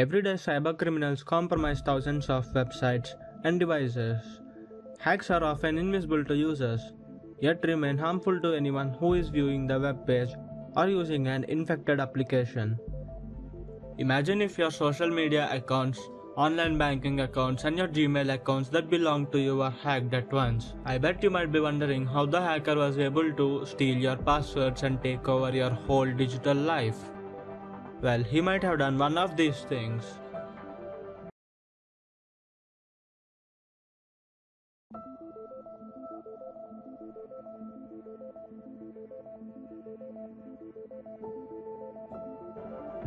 Every day, cybercriminals compromise thousands of websites and devices. Hacks are often invisible to users, yet remain harmful to anyone who is viewing the web page or using an infected application. Imagine if your social media accounts, online banking accounts and your Gmail accounts that belong to you were hacked at once. I bet you might be wondering how the hacker was able to steal your passwords and take over your whole digital life. Well, he might have done one of these things.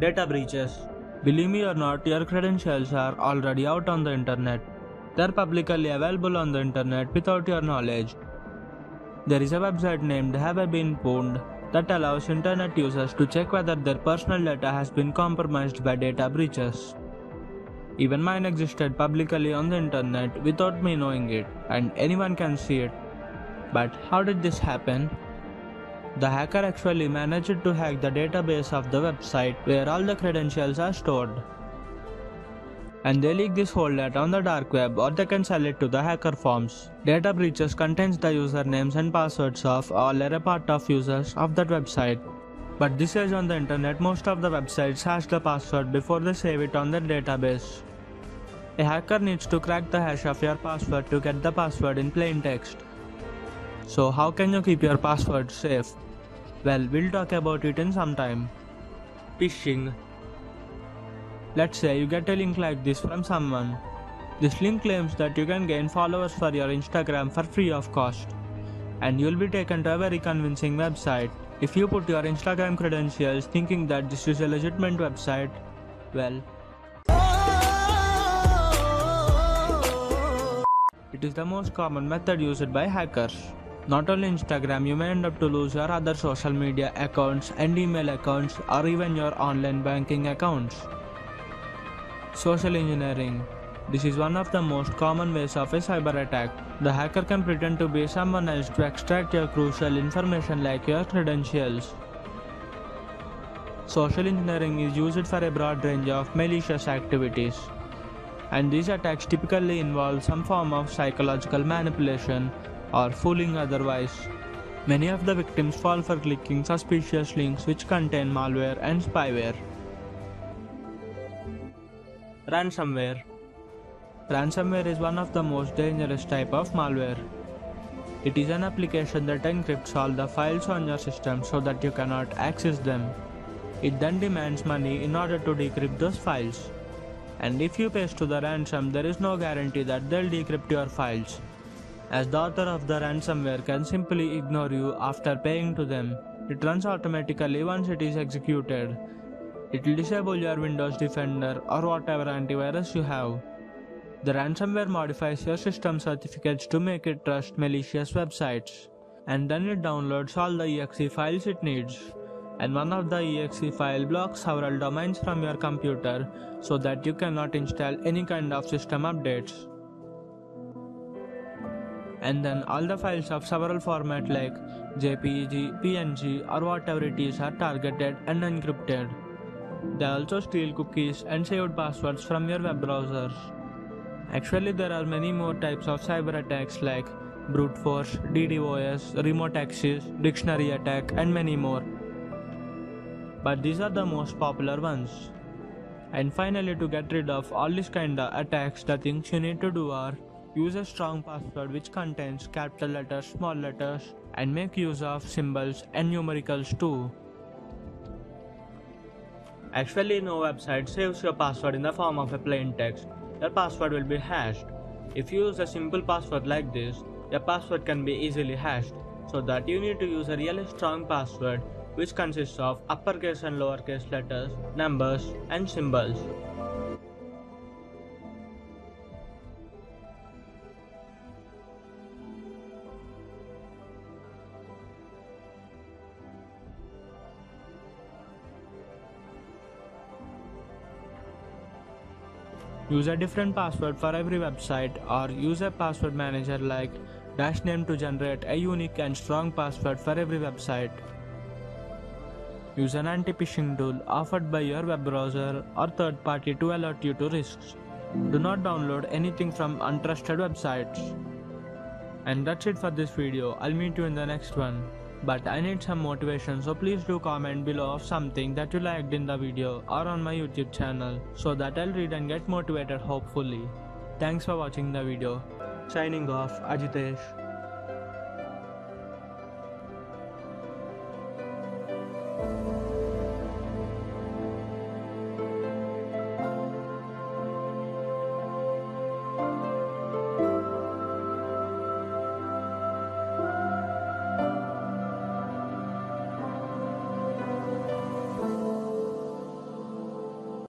Data breaches. Believe me or not, your credentials are already out on the internet. They're publicly available on the internet without your knowledge. There is a website named Have I Been Pwned that allows internet users to check whether their personal data has been compromised by data breaches. Even mine existed publicly on the internet without me knowing it, and anyone can see it. But how did this happen? The hacker actually managed to hack the database of the website where all the credentials are stored. And they leak this whole data on the dark web, or they can sell it to the hacker firms. Data breaches contains the usernames and passwords of all or a part of users of that website. But this age on the internet, most of the websites hash the password before they save it on their database. A hacker needs to crack the hash of your password to get the password in plain text. So how can you keep your password safe? Well, we'll talk about it in some time. Phishing. Let's say you get a link like this from someone. This link claims that you can gain followers for your Instagram for free of cost. And you'll be taken to a very convincing website. If you put your Instagram credentials thinking that this is a legitimate website, well, it is the most common method used by hackers. Not only Instagram, you may end up to lose your other social media accounts and email accounts, or even your online banking accounts. Social engineering. This is one of the most common ways of a cyber attack. The hacker can pretend to be someone else to extract your crucial information like your credentials. Social engineering is used for a broad range of malicious activities, and these attacks typically involve some form of psychological manipulation or fooling otherwise. Many of the victims fall for clicking suspicious links which contain malware and spyware. Ransomware. Ransomware is one of the most dangerous type of malware. It is an application that encrypts all the files on your system so that you cannot access them. It then demands money in order to decrypt those files. And if you pay to the ransom, there is no guarantee that they'll decrypt your files, as the author of the ransomware can simply ignore you after paying to them. It runs automatically once it is executed. It will disable your Windows Defender or whatever antivirus you have. The ransomware modifies your system certificates to make it trust malicious websites, and then it downloads all the exe files it needs. And one of the exe file blocks several domains from your computer so that you cannot install any kind of system updates. And then all the files of several formats like JPEG, PNG or whatever it is are targeted and encrypted. They also steal cookies and saved passwords from your web browsers. Actually, there are many more types of cyber attacks like brute force, DDoS, remote access, dictionary attack and many more. But these are the most popular ones. And finally, to get rid of all these kind of attacks, the things you need to do are: use a strong password which contains capital letters, small letters, and make use of symbols and numericals too. Actually, no website saves your password in the form of a plain text. Your password will be hashed. If you use a simple password like this, your password can be easily hashed, so that you need to use a really strong password which consists of uppercase and lowercase letters, numbers, and symbols. Use a different password for every website, or use a password manager like DashName to generate a unique and strong password for every website. Use an anti-phishing tool offered by your web browser or third party to alert you to risks. Do not download anything from untrusted websites. And that's it for this video. I'll meet you in the next one. But I need some motivation, so please do comment below of something that you liked in the video or on my YouTube channel so that I'll read and get motivated hopefully. Thanks for watching the video. Signing off, Ajithesh.